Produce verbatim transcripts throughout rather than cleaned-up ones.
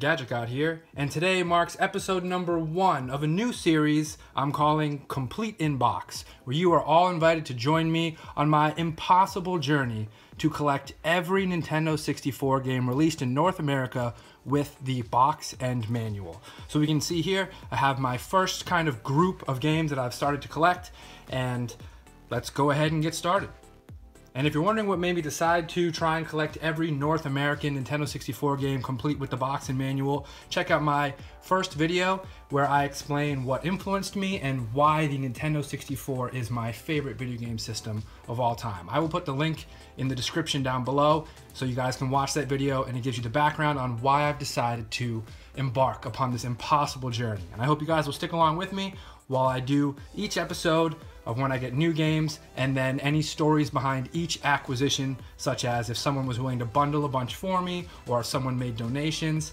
Gadget God here, and today marks episode number one of a new series I'm calling Complete Inbox, where you are all invited to join me on my impossible journey to collect every Nintendo sixty-four game released in North America with the box and manual. So we can see here, I have my first kind of group of games that I've started to collect, and let's go ahead and get started. And if you're wondering what made me decide to try and collect every North American Nintendo sixty-four game complete with the box and manual, check out my first video where I explain what influenced me and why the Nintendo sixty-four is my favorite video game system of all time. I will put the link in the description down below so you guys can watch that video, and it gives you the background on why I've decided to embark upon this impossible journey. And I hope you guys will stick along with me while I do each episode of when I get new games, and then any stories behind each acquisition, such as if someone was willing to bundle a bunch for me or if someone made donations.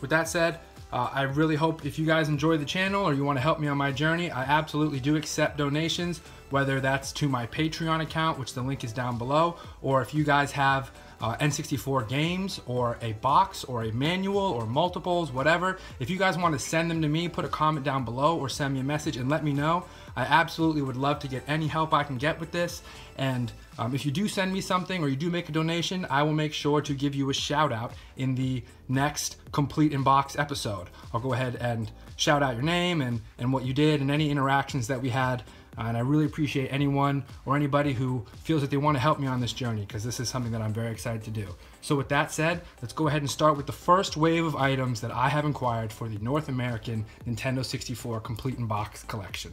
With that said, uh, I really hope if you guys enjoy the channel or you want to help me on my journey, I absolutely do accept donations, whether that's to my Patreon account, which the link is down below, or if you guys have Uh, N sixty-four games or a box or a manual or multiples, whatever. If you guys want to send them to me, put a comment down below or send me a message and let me know. I absolutely would love to get any help I can get with this. And um, if you do send me something or you do make a donation, I will make sure to give you a shout out in the next Complete Inbox episode. I'll go ahead and shout out your name and, and what you did and any interactions that we had. And I really appreciate anyone or anybody who feels that they want to help me on this journey, because this is something that I'm very excited to do. So with that said, let's go ahead and start with the first wave of items that I have acquired for the North American Nintendo sixty-four Complete in Box collection.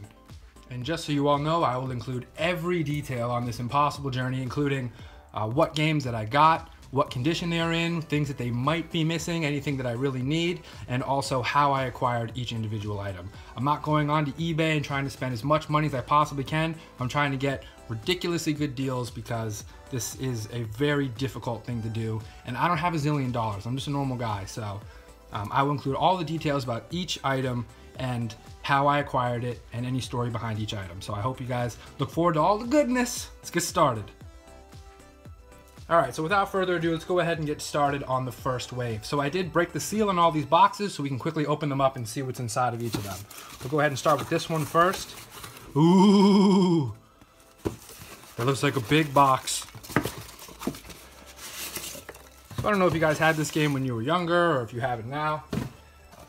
And just so you all know, I will include every detail on this impossible journey, including uh, what games that I got, what condition they're in, things that they might be missing, anything that I really need, and also how I acquired each individual item. I'm not going on to eBay and trying to spend as much money as I possibly can. I'm trying to get ridiculously good deals because this is a very difficult thing to do, and I don't have a zillion dollars. I'm just a normal guy, so um, I will include all the details about each item and how I acquired it and any story behind each item. So I hope you guys look forward to all the goodness. Let's get started. All right, so without further ado, let's go ahead and get started on the first wave. So I did break the seal on all these boxes so we can quickly open them up and see what's inside of each of them. We'll go ahead and start with this one first. Ooh, that looks like a big box. So I don't know if you guys had this game when you were younger or if you have it now,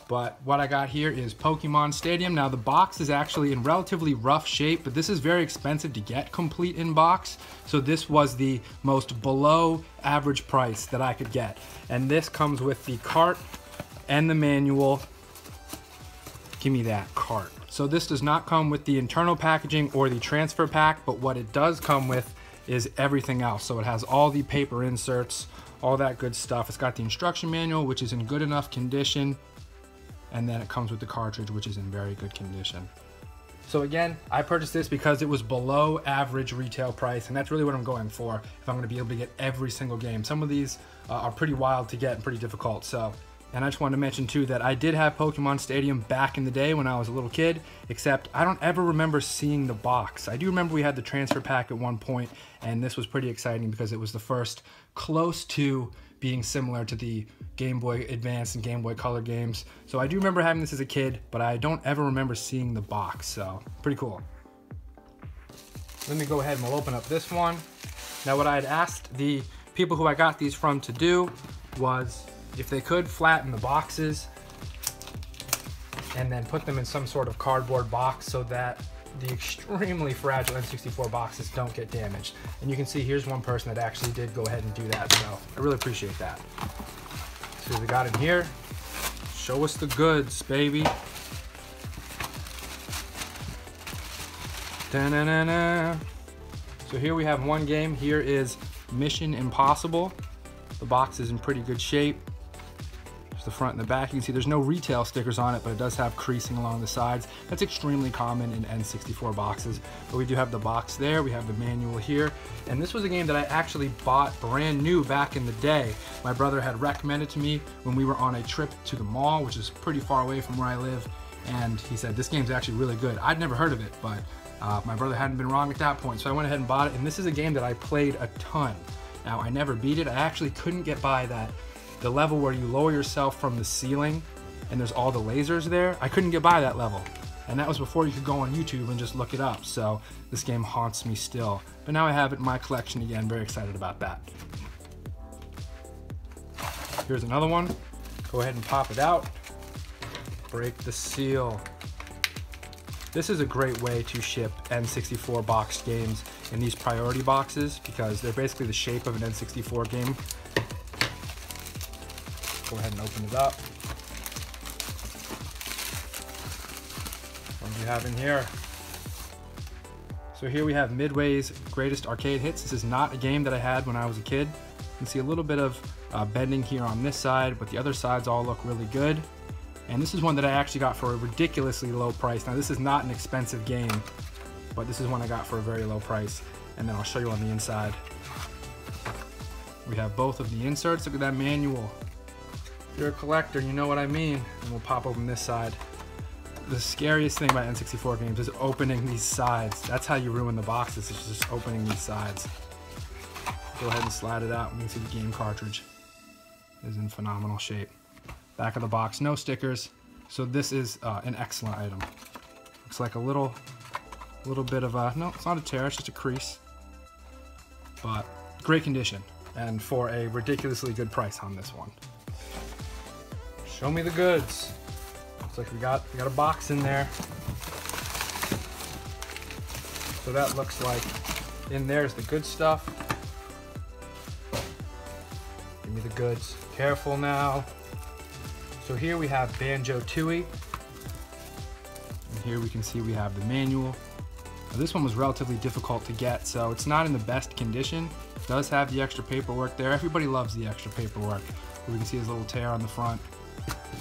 but what I got here is Pokemon Stadium. Now the box is actually in relatively rough shape, but this is very expensive to get complete in box. So this was the most below average price that I could get. And this comes with the cart and the manual. Give me that cart. So this does not come with the internal packaging or the transfer pack, but what it does come with is everything else. So it has all the paper inserts, all that good stuff. It's got the instruction manual, which is in good enough condition. And then it comes with the cartridge, which is in very good condition. So again, I purchased this because it was below average retail price, and that's really what I'm going for if I'm gonna be able to get every single game. Some of these uh, are pretty wild to get and pretty difficult, so. And I just wanted to mention too that I did have Pokemon Stadium back in the day when I was a little kid, except I don't ever remember seeing the box. I do remember we had the transfer pack at one point, and this was pretty exciting because it was the first close to being similar to the Game Boy Advance and Game Boy Color games. So I do remember having this as a kid, but I don't ever remember seeing the box, so pretty cool. Let me go ahead and we'll open up this one. Now what I had asked the people who I got these from to do was if they could flatten the boxes and then put them in some sort of cardboard box so that the extremely fragile N sixty-four boxes don't get damaged. And you can see here's one person that actually did go ahead and do that, so I really appreciate that. So we got in here. Show us the goods, baby. Da-na-na-na. So here we have one game. Here is Mission Impossible. The box is in pretty good shape. The front and the back, you can see there's no retail stickers on it, but it does have creasing along the sides. That's extremely common in N sixty-four boxes, but we do have the box there, we have the manual here, and this was a game that I actually bought brand new back in the day. My brother had recommended to me when we were on a trip to the mall, which is pretty far away from where I live, and he said this game's actually really good. I'd never heard of it, but uh, my brother hadn't been wrong at that point, so I went ahead and bought it, and this is a game that I played a ton. Now I never beat it. I actually couldn't get by that the level where you lower yourself from the ceiling and there's all the lasers there. I couldn't get by that level. And that was before you could go on YouTube and just look it up. So this game haunts me still. But now I have it in my collection again. Very excited about that. Here's another one. Go ahead and pop it out. Break the seal. This is a great way to ship N sixty-four boxed games in these priority boxes because they're basically the shape of an N sixty-four game. Go ahead and open it up. What do we have in here? So here we have Midway's Greatest Arcade Hits. This is not a game that I had when I was a kid. You can see a little bit of uh, bending here on this side, but the other sides all look really good. And this is one that I actually got for a ridiculously low price. Now this is not an expensive game, but this is one I got for a very low price. And then I'll show you on the inside. We have both of the inserts. Look at that manual. If you're a collector, you know what I mean. And we'll pop open this side. The scariest thing about N sixty-four games is opening these sides. That's how you ruin the boxes, it's just opening these sides. Go ahead and slide it out and you can see the game cartridge is in phenomenal shape. Back of the box, no stickers. So this is uh, an excellent item. Looks like a little, little bit of a, no, it's not a tear, it's just a crease. But great condition and for a ridiculously good price on this one. Show me the goods. Looks like we got, we got a box in there. So that looks like in there's the good stuff. Give me the goods. Careful now. So here we have Banjo-Tooie. And here we can see we have the manual. Now this one was relatively difficult to get, so it's not in the best condition. It does have the extra paperwork there. Everybody loves the extra paperwork. We can see his little tear on the front.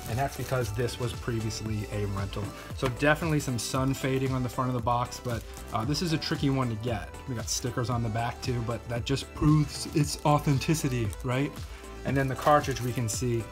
And that's because this was previously a rental. So definitely some sun fading on the front of the box, but uh, this is a tricky one to get. We got stickers on the back too, but that just proves its authenticity, right? And then the cartridge we can see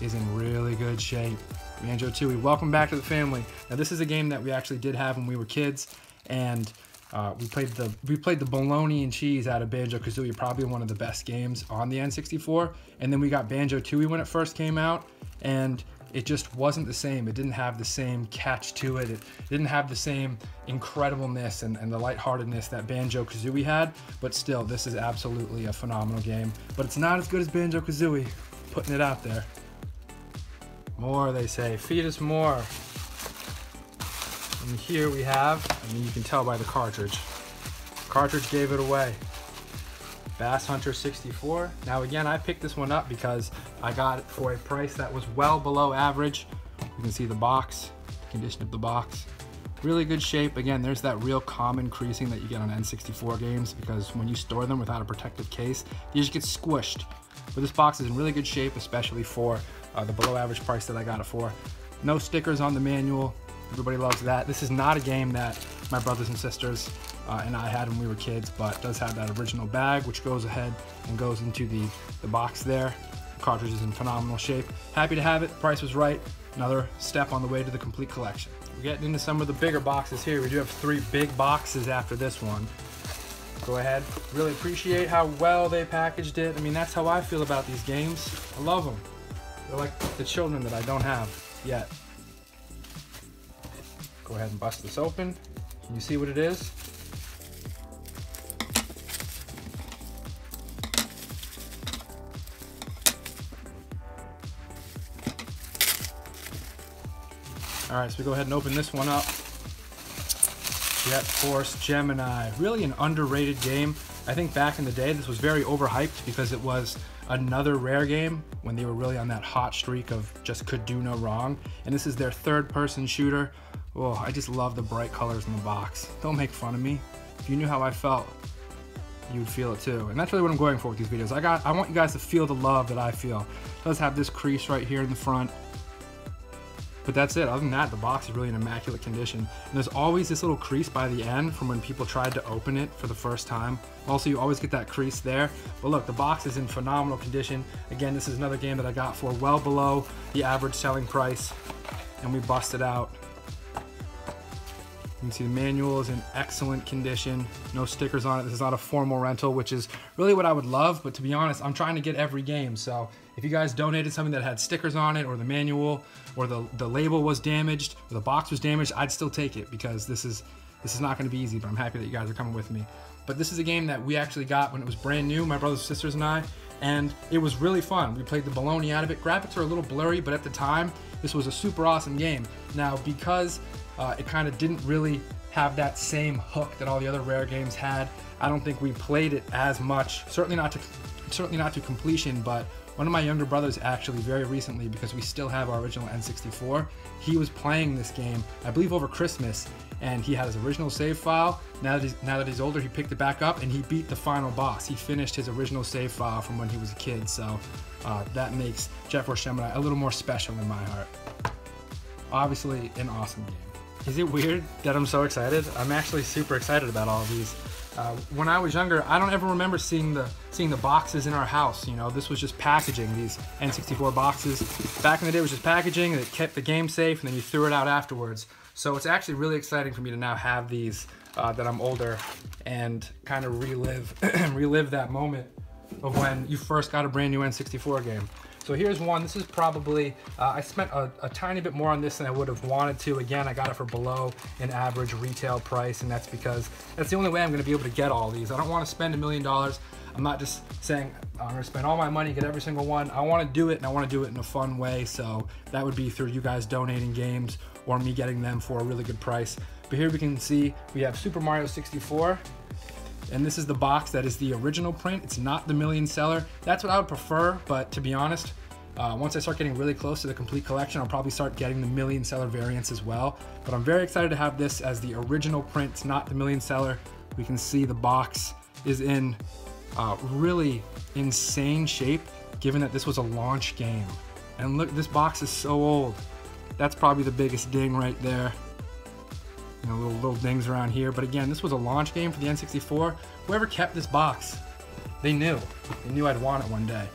is in really good shape. Banjo-Tooie, welcome back to the family. Now this is a game that we actually did have when we were kids, and uh, we played the we played the bologna and cheese out of Banjo-Kazooie, probably one of the best games on the N sixty-four. And then we got Banjo-Tooie when it first came out, and it just wasn't the same. It didn't have the same catch to it. It didn't have the same incredibleness and, and the lightheartedness that Banjo-Kazooie had, but still, this is absolutely a phenomenal game. But it's not as good as Banjo-Kazooie, putting it out there. More, they say. Feed us more. And here we have, I mean, you can tell by the cartridge. Cartridge gave it away. Bass Hunter sixty-four. Now again, I picked this one up because I got it for a price that was well below average. You can see the box, the condition of the box. Really good shape. Again, there's that real common creasing that you get on N sixty-four games because when you store them without a protective case, you just get squished. But this box is in really good shape, especially for Uh, the below average price that I got it for. No stickers on the manual. Everybody loves that. This is not a game that my brothers and sisters uh, and I had when we were kids, but does have that original bag, which goes ahead and goes into the, the box there. The cartridge is in phenomenal shape. Happy to have it. Price was right. Another step on the way to the complete collection. We're getting into some of the bigger boxes here. We do have three big boxes after this one. Go ahead. Really appreciate how well they packaged it. I mean, that's how I feel about these games. I love them. They're like the children that I don't have yet. Go ahead and bust this open. Can you see what it is? All right, so we go ahead and open this one up. Jet Force Gemini, really an underrated game. I think back in the day, this was very overhyped because it was another Rare game when they were really on that hot streak of just could do no wrong. And this is their third person shooter. Oh, I just love the bright colors in the box. Don't make fun of me. If you knew how I felt, you'd feel it too. And that's really what I'm going for with these videos. I got, I want you guys to feel the love that I feel. It does have this crease right here in the front. But that's it. Other than that, the box is really in immaculate condition. And there's always this little crease by the end from when people tried to open it for the first time. Also, you always get that crease there. But look, the box is in phenomenal condition. Again, this is another game that I got for well below the average selling price. And we busted out. can see the manual is in excellent condition. No stickers on it. This is not a formal rental, which is really what I would love, but to be honest, I'm trying to get every game. So if you guys donated something that had stickers on it, or the manual, or the, the label was damaged, or the box was damaged, I'd still take it, because this is, this is not gonna be easy, but I'm happy that you guys are coming with me. But this is a game that we actually got when it was brand new, my brothers, sisters, and I, and it was really fun. We played the baloney out of it. Graphics are a little blurry, but at the time, this was a super awesome game. Now, because uh, it kind of didn't really have that same hook that all the other Rare games had, I don't think we played it as much, certainly not to, certainly not to completion, but one of my younger brothers actually very recently, because we still have our original N sixty-four, he was playing this game, I believe over Christmas, and he had his original save file. Now that, he's, now that he's older, he picked it back up and he beat the final boss. He finished his original save file from when he was a kid, so uh, that makes Jet Force Gemini a little more special in my heart. Obviously, an awesome game. Is it weird that I'm so excited? I'm actually super excited about all of these. Uh, when I was younger, I don't ever remember seeing the seeing the boxes in our house. You know, this was just packaging, these N sixty-four boxes. Back in the day, it was just packaging, and it kept the game safe, and then you threw it out afterwards. So it's actually really exciting for me to now have these uh, that I'm older, and kind of relive relive that moment of when you first got a brand new N sixty-four game. So here's one. This is probably, uh, I spent a, a tiny bit more on this than I would have wanted to. Again, I got it for below an average retail price, and that's because that's the only way I'm gonna be able to get all these. I don't wanna spend a million dollars. I'm not just saying I'm gonna spend all my money, get every single one. I wanna do it, and I wanna do it in a fun way. So that would be through you guys donating games or me getting them for a really good price. But here we can see we have Super Mario sixty-four. And this is the box that is the original print. It's not the million seller. That's what I would prefer, but to be honest, uh, once I start getting really close to the complete collection, I'll probably start getting the million seller variants as well. But I'm very excited to have this as the original print. It's not the million seller. We can see the box is in uh, really insane shape, given that this was a launch game. And look, this box is so old. That's probably the biggest ding right there. You know, little, little dings around here. But again, this was a launch game for the N sixty-four. Whoever kept this box, they knew. They knew I'd want it one day.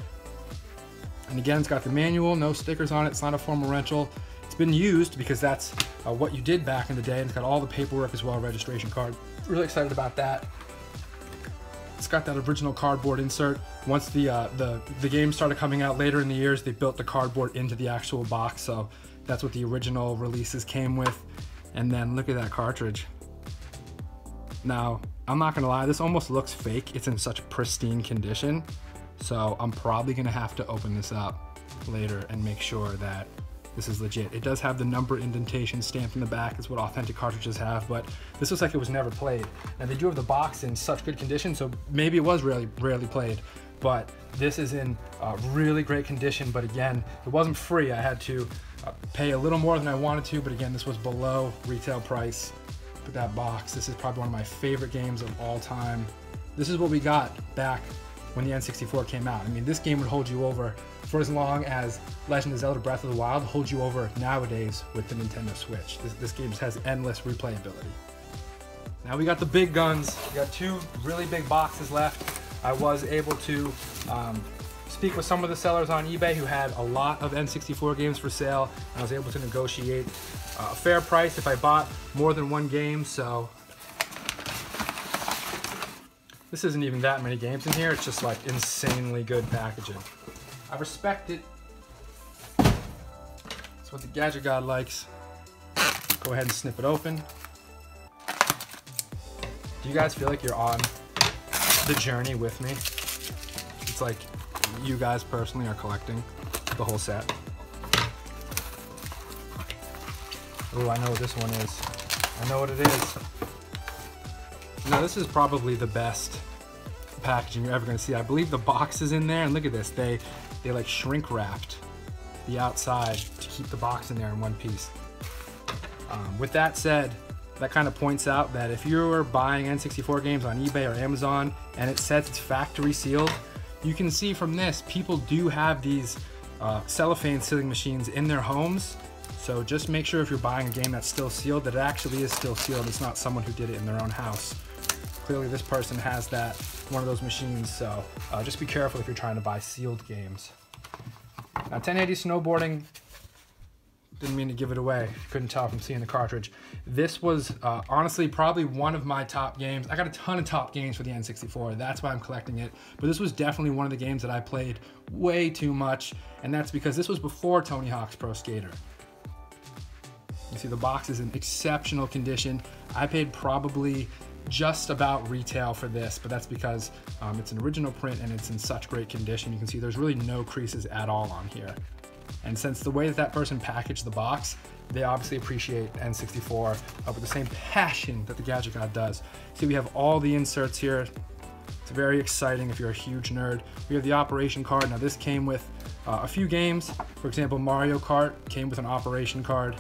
And again, it's got the manual, no stickers on it. It's not a formal rental. It's been used because that's uh, what you did back in the day. And it's got all the paperwork as well, registration card. Really excited about that. It's got that original cardboard insert. Once the, uh, the, the game started coming out later in the years, they built the cardboard into the actual box. So that's what the original releases came with. And then look at that cartridge. Now, I'm not gonna lie, this almost looks fake. It's in such pristine condition. So I'm probably gonna have to open this up later and make sure that this is legit. It does have the number indentation stamped in the back. It's what authentic cartridges have, but this looks like it was never played. And they do have the box in such good condition, so maybe it was really, rarely played. But this is in uh, really great condition. But again, it wasn't free. I had to uh, pay a little more than I wanted to, but again, this was below retail price. Look at that box. This is probably one of my favorite games of all time. This is what we got back when the N sixty-four came out. I mean, this game would hold you over for as long as Legend of Zelda: Breath of the Wild holds you over nowadays with the Nintendo Switch. This, this game has endless replayability. Now we got the big guns. We got two really big boxes left. I was able to um, speak with some of the sellers on eBay who had a lot of N sixty-four games for sale. I was able to negotiate a fair price if I bought more than one game, so. This isn't even that many games in here, it's just like insanely good packaging. I respect it. It's what the Gadget God likes. Go ahead and snip it open. Do you guys feel like you're on the journey with me? It's like you guys personally are collecting the whole set. Oh, I know what this one is. I know what it is. Now this is probably the best packaging you're ever gonna see. I believe the box is in there, and look at this. They they like shrink wrapped the outside to keep the box in there in one piece. Um, with that said, that kind of points out that if you're buying N sixty-four games on eBay or Amazon and it says it's factory sealed, you can see from this, people do have these uh, cellophane sealing machines in their homes. So just make sure if you're buying a game that's still sealed, that it actually is still sealed. It's not someone who did it in their own house. Clearly this person has that, one of those machines. So uh, just be careful if you're trying to buy sealed games. Now ten eighty Snowboarding, Didn't mean to give it away. Couldn't tell from seeing the cartridge. This was uh, honestly probably one of my top games. I got a ton of top games for the N sixty-four. That's why I'm collecting it. But this was definitely one of the games that I played way too much. And that's because this was before Tony Hawk's Pro Skater. You see the box is in exceptional condition. I paid probably just about retail for this, but that's because um, it's an original print and it's in such great condition. You can see there's really no creases at all on here. And since the way that that person packaged the box, they obviously appreciate N sixty-four uh, with the same passion that the Gadget God does. See, we have all the inserts here. It's very exciting if you're a huge nerd. We have the Operation card. Now this came with uh, a few games. For example, Mario Kart came with an Operation card.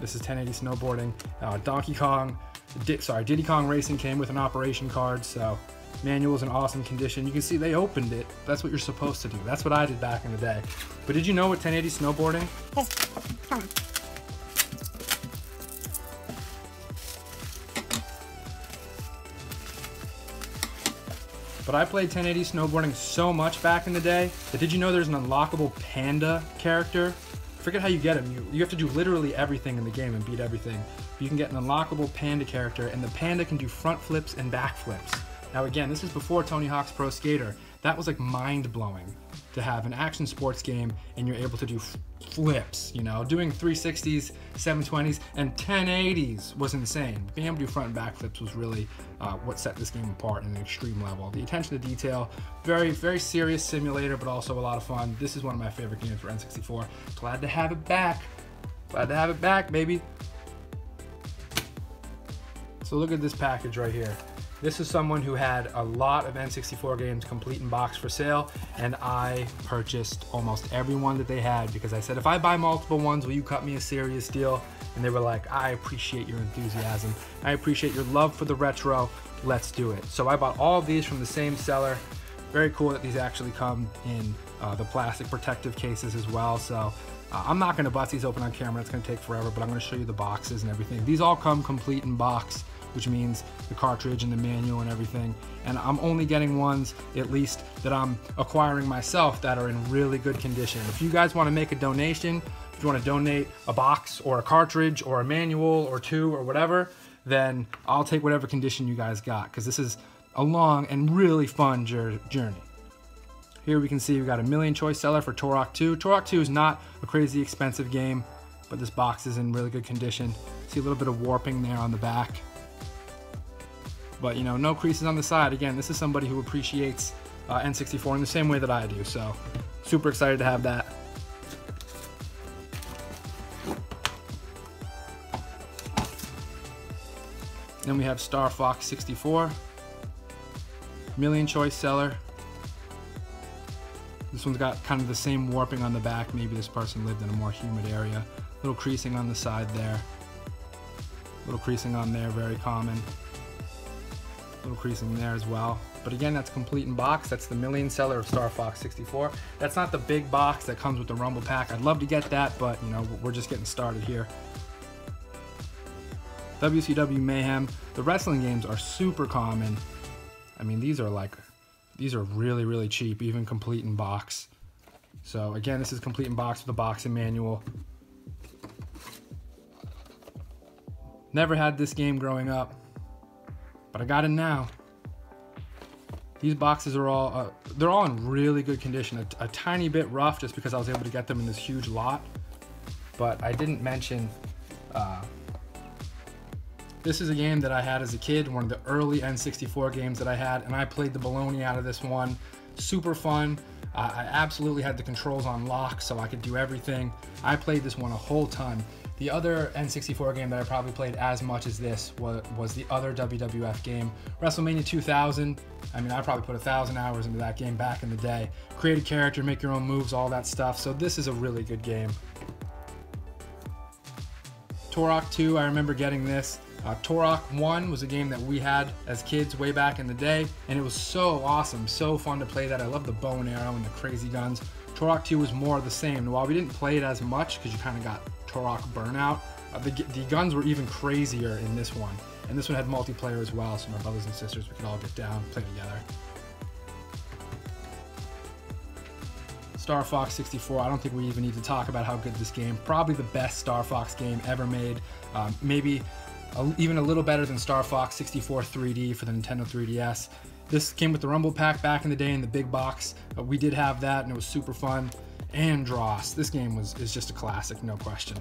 This is ten eighty Snowboarding. Uh, Donkey Kong, Di sorry, Diddy Kong Racing came with an Operation card, so manual's in awesome condition. You can see they opened it. That's what you're supposed to do. That's what I did back in the day. But did you know what ten eighty Snowboarding? But I played ten eighty Snowboarding so much back in the day that did you know there's an unlockable panda character? Forget how you get him. You, you have to do literally everything in the game and beat everything. But you can get an unlockable panda character, and the panda can do front flips and back flips. Now again, this is before Tony Hawk's Pro Skater. That was like mind-blowing to have an action sports game and you're able to do flips, you know? Doing three sixties, seven twenties, and ten eighties was insane. Being able to do front and back flips was really uh, what set this game apart in an extreme level. The attention to detail, very, very serious simulator, but also a lot of fun. This is one of my favorite games for N sixty-four. Glad to have it back. Glad to have it back, baby. So look at this package right here. This is someone who had a lot of N sixty-four games complete in box for sale, and I purchased almost every one that they had because I said, if I buy multiple ones, will you cut me a serious deal? And they were like, I appreciate your enthusiasm. I appreciate your love for the retro. Let's do it. So I bought all of these from the same seller. Very cool that these actually come in uh, the plastic protective cases as well. So uh, I'm not gonna bust these open on camera. It's gonna take forever, but I'm gonna show you the boxes and everything. These all come complete in box, which means the cartridge and the manual and everything. And I'm only getting ones, at least, that I'm acquiring myself that are in really good condition. If you guys wanna make a donation, if you wanna donate a box or a cartridge or a manual or two or whatever, then I'll take whatever condition you guys got, because this is a long and really fun journey. Here we can see we've got a million choice seller for Turok two. Turok two is not a crazy expensive game, but this box is in really good condition. See a little bit of warping there on the back. But you know, no creases on the side. Again, this is somebody who appreciates uh, N sixty-four in the same way that I do, so super excited to have that. Then we have Star Fox sixty-four, million choice seller. This one's got kind of the same warping on the back. Maybe this person lived in a more humid area. Little creasing on the side there. Little creasing on there, very common. Little creasing there as well. But again, that's complete in box. That's the million seller of Star Fox sixty-four. That's not the big box that comes with the Rumble Pack. I'd love to get that, but you know, we're just getting started here. W C W Mayhem. The wrestling games are super common. I mean, these are like, these are really, really cheap, even complete in box. So again, this is complete in box with the box and manual. Never had this game growing up, but I got it now. These boxes are all, uh, they're all in really good condition. A, a tiny bit rough just because I was able to get them in this huge lot. But I didn't mention, uh, this is a game that I had as a kid, one of the early N sixty-four games that I had, and I played the baloney out of this one. Super fun. I, I absolutely had the controls on lock so I could do everything. I played this one a whole ton. The other N sixty-four game that I probably played as much as this was, was the other W W F game, WrestleMania two thousand. I mean, I probably put a thousand hours into that game back in the day. Create a character, make your own moves, all that stuff. So this is a really good game. Turok two, I remember getting this. Uh, Turok one was a game that we had as kids way back in the day, and it was so awesome, so fun to play that. I love the bow and arrow and the crazy guns. Turok two was more of the same. While we didn't play it as much, because you kind of got Turok Burnout, uh, the, the guns were even crazier in this one. And this one had multiplayer as well, so my brothers and sisters, we could all get down and play together. Star Fox sixty-four, I don't think we even need to talk about how good this game, probably the best Star Fox game ever made, um, maybe a, even a little better than Star Fox sixty-four three D for the Nintendo three D S. This came with the Rumble Pack back in the day in the big box. Uh, we did have that and it was super fun. And Dross, this game was is just a classic, no question.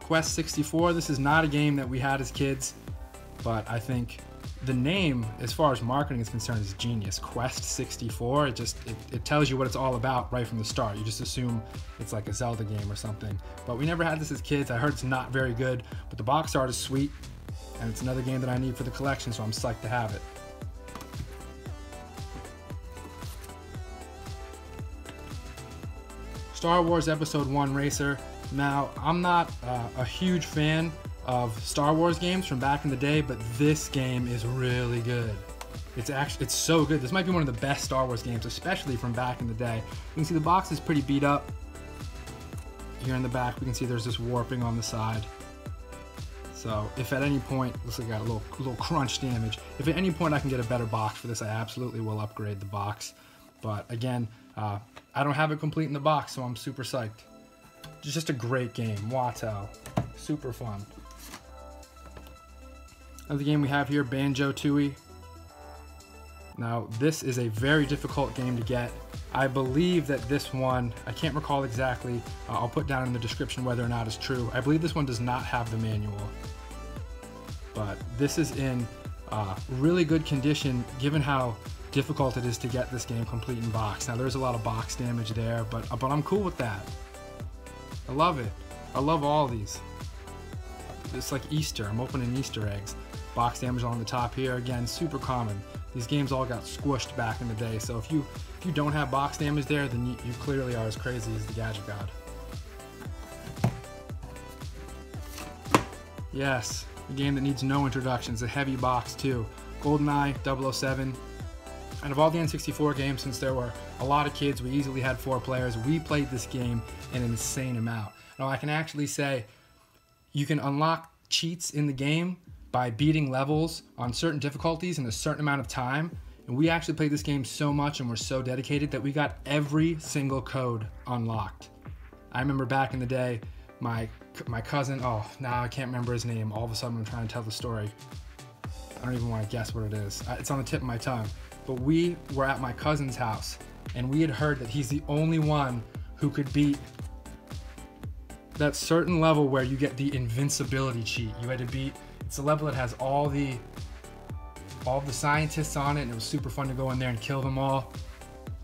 Quest sixty-four, this is not a game that we had as kids, but I think the name, as far as marketing is concerned, is genius. Quest sixty-four, it just it, it tells you what it's all about right from the start. You just assume it's like a Zelda game or something. But we never had this as kids. I heard it's not very good, but the box art is sweet, and it's another game that I need for the collection, so I'm psyched to have it. Star Wars Episode one Racer. Now, I'm not uh, a huge fan of Star Wars games from back in the day, but this game is really good. It's actually, it's so good. This might be one of the best Star Wars games, especially from back in the day. You can see the box is pretty beat up. Here in the back, we can see there's this warping on the side. So if at any point, looks like I got a little, little crunch damage. If at any point I can get a better box for this, I absolutely will upgrade the box. But again, uh, I don't have it complete in the box, so I'm super psyched. It's just a great game, Watto, super fun. Another game we have here, Banjo-Tooie. Now, this is a very difficult game to get. I believe that this one, I can't recall exactly, uh, I'll put down in the description whether or not it's true. I believe this one does not have the manual. But this is in uh, really good condition, given how difficult it is to get this game complete in box. Now, there's a lot of box damage there, but, but I'm cool with that. I love it. I love all these. It's like Easter. I'm opening Easter eggs. Box damage on the top here, again, super common. These games all got squished back in the day, so if you if you don't have box damage there, then you, you clearly are as crazy as the Gadget God. Yes, a game that needs no introductions, a heavy box too. GoldenEye double oh seven. Out of all the N sixty-four games, since there were a lot of kids, we easily had four players, we played this game an insane amount. Now I can actually say you can unlock cheats in the game by beating levels on certain difficulties in a certain amount of time. And we actually played this game so much and we're so dedicated that we got every single code unlocked. I remember back in the day, my my cousin, oh, now I can't remember his name. All of a sudden I'm trying to tell the story. I don't even want to guess what it is. It's on the tip of my tongue. But we were at my cousin's house and we had heard that he's the only one who could beat that certain level where you get the invincibility cheat. You had to beat It's a level that has all the all the scientists on it, and it was super fun to go in there and kill them all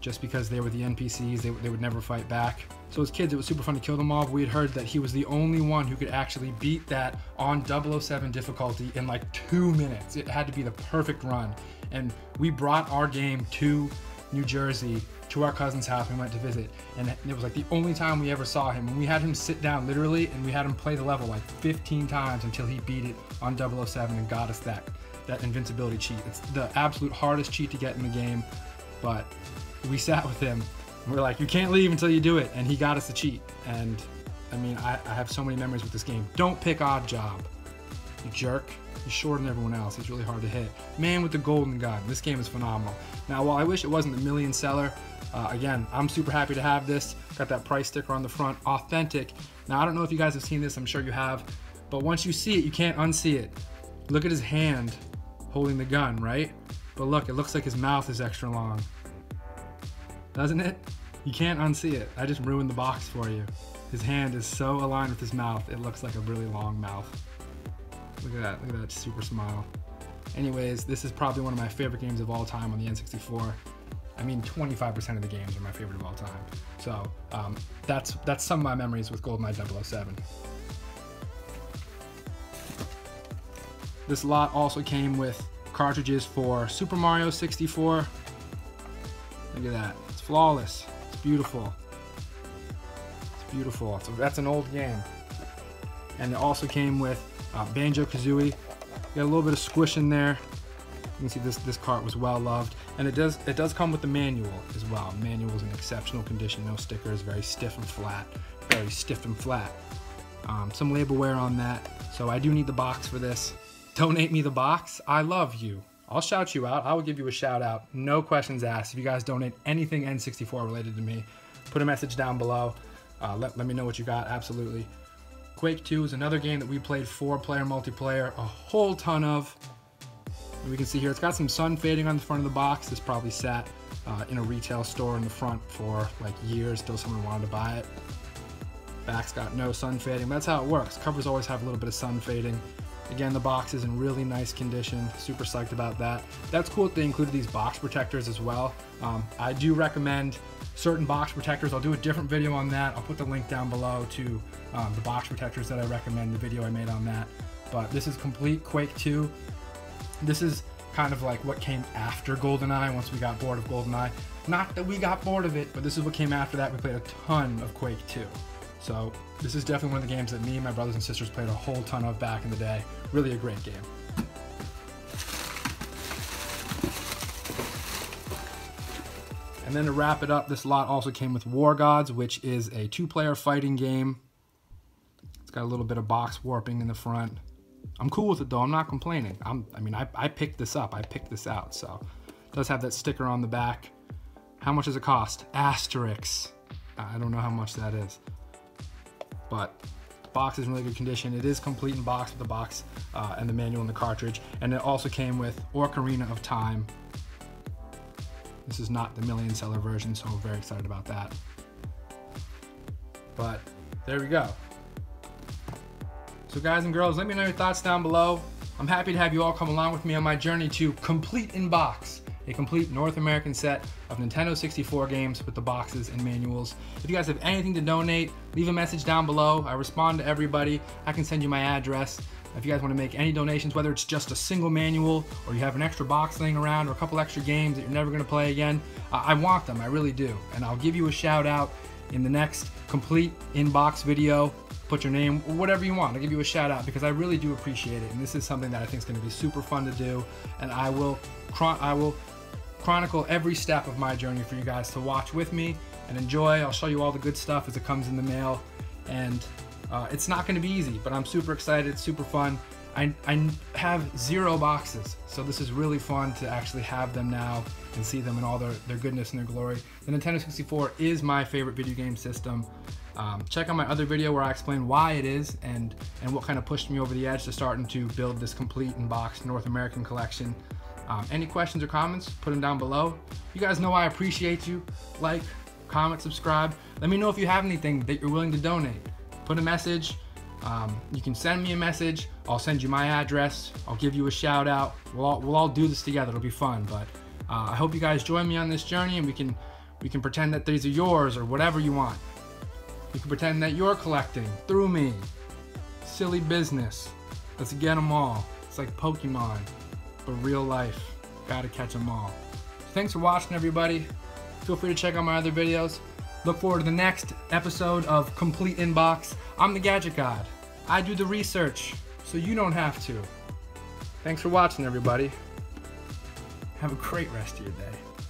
just because they were the N P Cs. They, they would never fight back. So as kids, it was super fun to kill them all. We had heard that he was the only one who could actually beat that on double oh seven difficulty in like two minutes. It had to be the perfect run. And we brought our game to New Jersey, to our cousin's house. We went to visit, and it was like the only time we ever saw him. And we had him sit down literally, and we had him play the level like fifteen times until he beat it on double oh seven and got us that that invincibility cheat. It's the absolute hardest cheat to get in the game, but we sat with him and we we're like, you can't leave until you do it, and he got us the cheat. And I mean, I, I have so many memories with this game. Don't pick Odd Job, you jerk. He's shorter than everyone else. He's really hard to hit. Man with the Golden Gun. This game is phenomenal. Now, while I wish it wasn't the million seller, uh, again, I'm super happy to have this. Got that price sticker on the front. Authentic. Now, I don't know if you guys have seen this. I'm sure you have. But once you see it, you can't unsee it. Look at his hand holding the gun, right? But look, it looks like his mouth is extra long. Doesn't it? You can't unsee it. I just ruined the box for you. His hand is so aligned with his mouth, it looks like a really long mouth. Look at that, look at that super smile. Anyways, this is probably one of my favorite games of all time on the N sixty-four. I mean, twenty-five percent of the games are my favorite of all time. So um, that's that's some of my memories with GoldenEye double oh seven. This lot also came with cartridges for Super Mario sixty-four. Look at that, it's flawless, it's beautiful. It's beautiful, so that's an old game. And it also came with Uh, Banjo-Kazooie. Got a little bit of squish in there. You can see this this cart was well loved, and it does it does come with the manual as well. Manual is in exceptional condition, no stickers, very stiff and flat, very stiff and flat. Um, some label wear on that, so I do need the box for this. Donate me the box. I love you. I'll shout you out. I will give you a shout out. No questions asked. If you guys donate anything N sixty-four related to me, put a message down below. Uh, let, let me know what you got. Absolutely. Quake two is another game that we played four player multiplayer a whole ton of. And we can see here, it's got some sun fading on the front of the box. This probably sat uh, in a retail store in the front for like years till someone wanted to buy it. Back's got no sun fading. That's how it works. Covers always have a little bit of sun fading. Again, the box is in really nice condition. Super psyched about that. That's cool that they included these box protectors as well. Um, I do recommend certain box protectors. I'll do a different video on that. I'll put the link down below to um, the box protectors that I recommend, the video I made on that. But this is complete Quake two. This is kind of like what came after GoldenEye once we got bored of GoldenEye. Not that we got bored of it, but this is what came after that. We played a ton of Quake two. So this is definitely one of the games that me and my brothers and sisters played a whole ton of back in the day. Really a great game. And then to wrap it up, this lot also came with War Gods, which is a two-player fighting game. It's got a little bit of box warping in the front. I'm cool with it though, I'm not complaining. I'm, I mean, I, I picked this up, I picked this out, so. It does have that sticker on the back. How much does it cost? Asterix. I don't know how much that is. But the box is in really good condition. It is complete in box with the box uh, and the manual and the cartridge. And it also came with Ocarina of Time. This is not the million seller version, so I'm very excited about that. But there we go. So guys and girls, let me know your thoughts down below. I'm happy to have you all come along with me on my journey to complete in box, a complete North American set of Nintendo sixty-four games with the boxes and manuals. If you guys have anything to donate, leave a message down below. I respond to everybody. I can send you my address. If you guys want to make any donations, whether it's just a single manual or you have an extra box laying around or a couple extra games that you're never going to play again, I want them. I really do. And I'll give you a shout out in the next complete inbox video. Put your name, whatever you want. I'll give you a shout out because I really do appreciate it. And this is something that I think is going to be super fun to do. And I will, I will chronicle every step of my journey for you guys to watch with me and enjoy. I'll show you all the good stuff as it comes in the mail. And uh, it's not going to be easy, but I'm super excited, super fun. I, I have zero boxes, so this is really fun to actually have them now and see them in all their, their goodness and their glory. The Nintendo sixty-four is my favorite video game system. Um, check out my other video where I explain why it is and, and what kind of pushed me over the edge to starting to build this complete and boxed North American collection. Um, any questions or comments, put them down below. You guys know I appreciate you. Like, comment, subscribe. Let me know if you have anything that you're willing to donate. Put a message. Um, you can send me a message. I'll send you my address. I'll give you a shout out. We'll all, we'll all do this together. It'll be fun. But uh, I hope you guys join me on this journey, and we can we can pretend that these are yours or whatever you want. You can pretend that you're collecting through me. Silly business. Let's get them all. It's like Pokemon, but real life. Gotta catch them all. Thanks for watching, everybody. Feel free to check out my other videos. Look forward to the next episode of Complete Inbox. I'm the Gadget God. I do the research, so you don't have to. Thanks for watching, everybody. Have a great rest of your day.